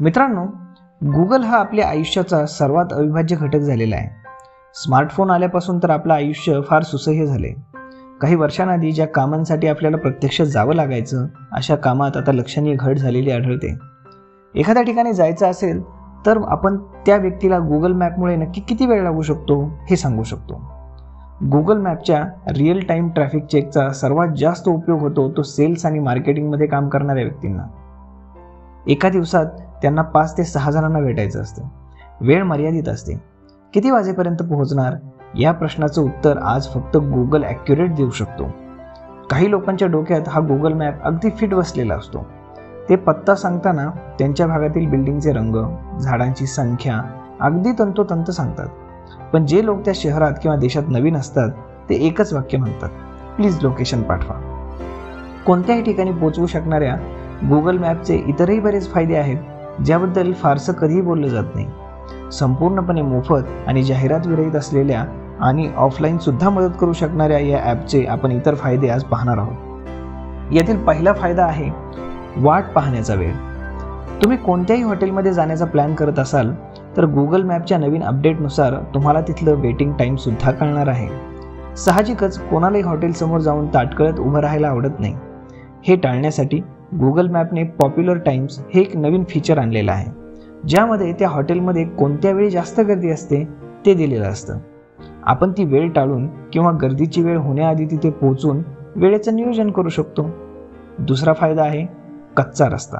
मित्रांनो, गुगल हा आपल्या आयुष्याचा सर्वात अविभाज्य घटक झालेला आहे। स्मार्टफोन आल्यापासून तर आपलं आयुष्य फार सुसह्य झाले। काही वर्षांआधी ज्या कामांसाठी आपल्याला प्रत्यक्ष जावं लागायचं अशा कामात आता लक्षणीय घट झालेली आढळते। एखाद्या ठिकाणी जायचं असेल तर आपण त्या व्यक्तीला गुगल मॅपमुळे नक्की किती वेळ लागू शकतो हे सांगू शकतो। गुगल मॅपच्या रिअल टाइम ट्रॅफिक चेकचा सर्वात जास्त उपयोग होतो तो सेल्स आणि मार्केटिंगमध्ये काम करणाऱ्या व्यक्तींना। एका दिवसात त्यांना 5 ते 6 जणांना भेटायचं असतं, वेळ मर्यादित असते। किती वाजेपर्यंत पोहोचणार या प्रश्नाचं उत्तर आज फक्त गुगल ॲक्युरेट देऊ शकतो। काही लोकांच्या डोक्यात हा गुगल मॅप अगदी फिट बसलेला असतो। ते पत्ता सांगताना त्यांच्या भागातील बिल्डिंगचे रंग, झाडांची संख्या अगदी तंतोतंत सांगतात, पण जे लोक त्या शहरात किंवा देशात नवीन असतात ते एकच वाक्य म्हणतात, प्लीज लोकेशन पाठवा। कोणत्याही ठिकाणी पोहोचवू शकणाऱ्या गुगल मॅपचे इतरही बरेच फायदे आहेत ज्याबद्दल फारसं कधीही बोललं जात नाही। संपूर्णपणे मोफत आणि जाहिरात विरहित असलेल्या आणि ऑफलाईन सुद्धा मदत करू शकणाऱ्या या ॲपचे आपण इतर फायदे आज पाहणार आहोत। यातील पहिला फायदा आहे वाट पाहण्याचा वेळ। तुम्ही कोणत्याही हॉटेलमध्ये जाण्याचा प्लॅन करत असाल तर गुगल मॅपच्या नवीन अपडेटनुसार तुम्हाला तिथलं वेटिंग टाईमसुद्धा कळणार आहे। साहजिकच कोणालाही हॉटेलसमोर जाऊन ताटकळत उभं राहायला आवडत नाही। हे टाळण्यासाठी गुगल मॅपने पॉप्युलर टाईम्स हे एक नवीन फीचर आणलेलं आहे, ज्यामध्ये त्या हॉटेलमध्ये कोणत्या वेळी जास्त गर्दी असते ते दिलेलं असतं। आपण ती वेळ टाळून किंवा गर्दीची वेळ होण्याआधी तिथे पोहोचून वेळेचं नियोजन करू शकतो। दुसरा फायदा आहे कच्चा रस्ता।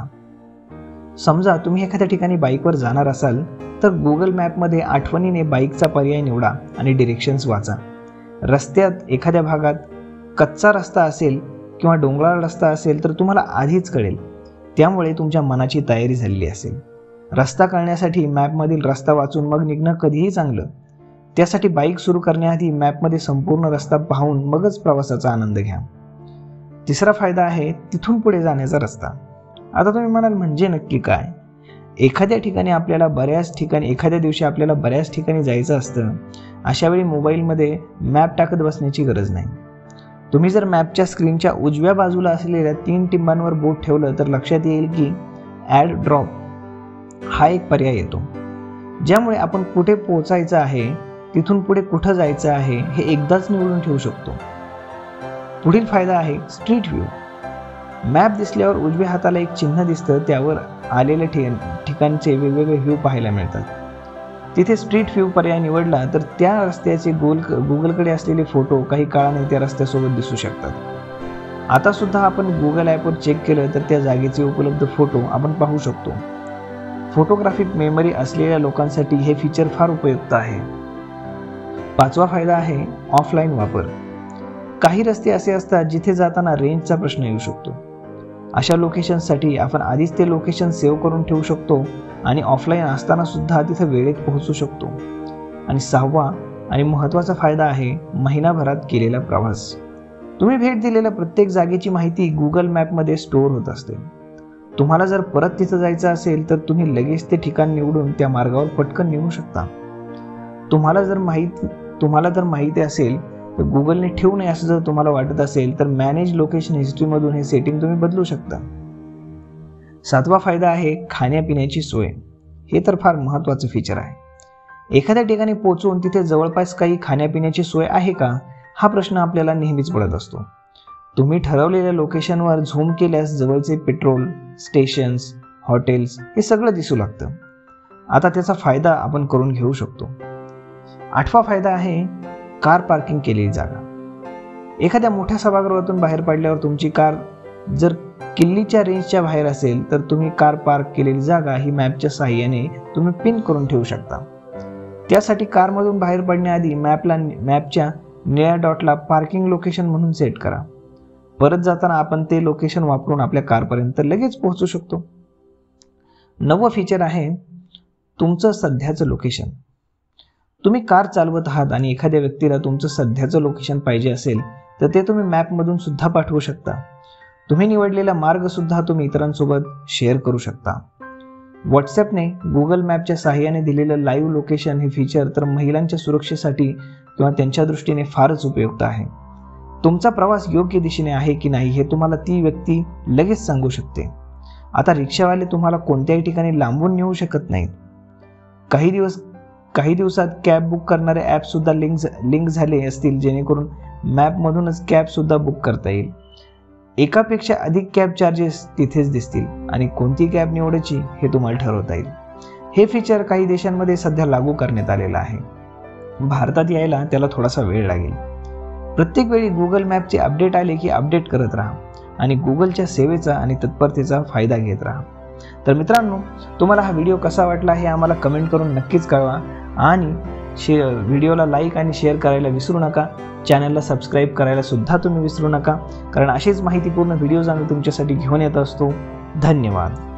समजा तुम्ही एखाद्या ठिकाणी बाईकवर जाणार असाल तर गुगल मॅपमध्ये आठवणीने बाईकचा पर्याय निवडा आणि डिरेक्शन्स वाचा। रस्त्यात एखाद्या भागात कच्चा रस्ता असेल किंवा डोंगराळ रस्ता असेल तर तुम्हाला आधीच कळेल, त्यामुळे तुमच्या मनाची तयारी झालेली असेल। रस्ता कळण्यासाठी मॅपमधील रस्ता वाचून मग निघणं कधीही चांगलं। त्यासाठी बाईक सुरू करण्याआधी मॅपमध्ये संपूर्ण रस्ता पाहून मगच प्रवासाचा आनंद घ्या। तिसरा फायदा आहे तिथून पुढे जाण्याचा रस्ता। आता तुम्ही म्हणाल म्हणजे नक्की काय? एखाद्या दिवशी आपल्याला बऱ्याच ठिकाणी जायचं असतं, अशावेळी मोबाईलमध्ये मॅप टाकत बसण्याची गरज नाही। तुम्ही जर मॅपच्या स्क्रीनच्या उजव्या बाजूला असलेल्या 3 टिंबांवर बोट ठेवलं तर लक्षात येईल की ॲड ड्रॉप हा एक पर्याय येतो, ज्यामुळे आपण कुठे पोहोचायचं आहे, तिथून पुढे कुठं जायचं आहे हे एकदाच निवडून ठेवू शकतो। पुढील फायदा आहे स्ट्रीट व्ह्यू। मॅप दिसल्यावर उजव्या हाताला एक चिन्ह दिसतं, त्यावर आलेल्या ठिकाणचे वेगवेगळे व्ह्यू पाहायला मिळतात। तिथे स्ट्रीट व्ह्यू पर्याय निवडला तर त्या रस्त्याचे गुगलकडे असलेले फोटो काही काळाने त्या रस्त्यासोबत दिसू शकतात। आता सुद्धा आपण गुगल ॲपवर चेक केलं तर त्या जागेचे उपलब्ध फोटो आपण पाहू शकतो। फोटोग्राफिक मेमरी असलेल्या लोकांसाठी हे फीचर फार उपयुक्त आहे। पाचवा फायदा आहे ऑफलाईन वापर। काही रस्ते असे असतात जिथे जाताना रेंजचा प्रश्न येऊ शकतो। अशा लोकेशनसाठी आपण आधीच ते लोकेशन सेव्ह करून ठेवू शकतो आणि ऑफलाईन असताना सुद्धा तिथे वेळेत पोहोचू शकतो। आणि 6वा आणि महत्त्वाचा फायदा आहे महिनाभरात केलेला प्रवास। तुम्ही भेट दिलेल्या प्रत्येक जागेची माहिती गुगल मॅपमध्ये स्टोअर होत असते। तुम्हाला जर परत तिथं जायचं असेल तर तुम्ही लगेच ते ठिकाण निवडून त्या मार्गावर पटकन निघू शकता। तुम्हाला जर माहिती असेल तर गुगलने ठेवू नये असं जर तुम्हाला वाटत असेल तर मॅनेज लोकेशन हिस्ट्रीमधून हे सेटिंग तुम्ही बदलू शकता। 7वा फायदा आहे खाण्यापिण्याची सोय। हे तर फार महत्त्वाचं फीचर आहे। एखाद्या ठिकाणी पोहोचून तिथे जवळपास काही खाण्यापिण्याची सोय आहे का हा प्रश्न आपल्याला नेहमीच पडत असतो। तुम्ही ठरवलेल्या लोकेशनवर झूम केल्यास जवळचे पेट्रोल स्टेशन्स, हॉटेल्स हे सगळं दिसू लागतं। आता त्याचा फायदा आपण करून घेऊ शकतो। 8वा फायदा आहे कार पार्किंग केलेली जागा। एखाद्या मोठ्या सभागृहातून बाहेर पडल्यावर तुमची कार जर किल्लीच्या रेंजच्या बाहेर असेल तर तुम्ही कार पार्क केलेली जागा ही मॅपच्या साहाय्याने तुम्ही पिन करून ठेवू शकता। त्यासाठी कारमधून बाहेर पडण्याआधी मॅपच्या निळ्या डॉटला पार्किंग लोकेशन म्हणून सेट करा। परत जाताना आपण ते लोकेशन वापरून आपल्या कारपर्यंत लगेच पोहोचू शकतो। 9वं फीचर आहे तुमचं सध्याचं लोकेशन। तुम्ही कार चालवत आहात आणि एखाद्या व्यक्तीला तुमचं सध्याचं लोकेशन पाहिजे असेल तर ते तुम्ही मॅपमधून सुद्धा पाठवू शकता। तुम्ही निवडलेला मार्ग सुद्धा तुम्ही इतरांसोबत शेअर करू शकता। व्हॉट्सॲपने गुगल मॅपच्या सहाय्याने दिलेलं लाईव्ह लोकेशन हे फीचर तर महिलांच्या सुरक्षेसाठी किंवा त्यांच्या दृष्टीने फारच उपयुक्त आहे. तुमचा प्रवास योग्य दिशेने आहे की नाही हे तुम्हाला ती व्यक्ती लगेच सांगू शकते. आता रिक्षावाले तुम्हाला कोणत्याही ठिकाणी लांबून नेऊ शकत नाहीत. काही दिवसात कॅब बुक करणारे ॲपसुद्धा लिंक झाले असतील, जेणेकरून मॅपमधूनच कॅबसुद्धा बुक करता येईल. एकापेक्षा अधिक कॅब चार्जेस तिथेच दिसतील आणि कोणती कॅब निवडायची हे तुम्हाला ठरवता येईल. हे फीचर काही देशांमध्ये सध्या लागू करण्यात आलेलं आहे. भारतात यायला त्याला थोडासा वेळ लागेल. प्रत्येक वेळी गुगल मॅपचे अपडेट आले की अपडेट करत राहा आणि गुगलच्या सेवेचा आणि तत्परतेचा फायदा घेत राहा. तर मित्रांनो, तुम्हाला हा व्हिडिओ कसा वाटला हे आम्हाला कमेंट करून नक्कीच कळवा आणि व्हिडिओला लाईक आणि शेअर करायला विसरू नका. चॅनलला सबस्क्राईब करायला सुद्धा तुम्ही विसरू नका, कारण अशीच माहितीपूर्ण व्हिडिओज आम्ही तुमच्यासाठी घेऊन येत असतो. धन्यवाद.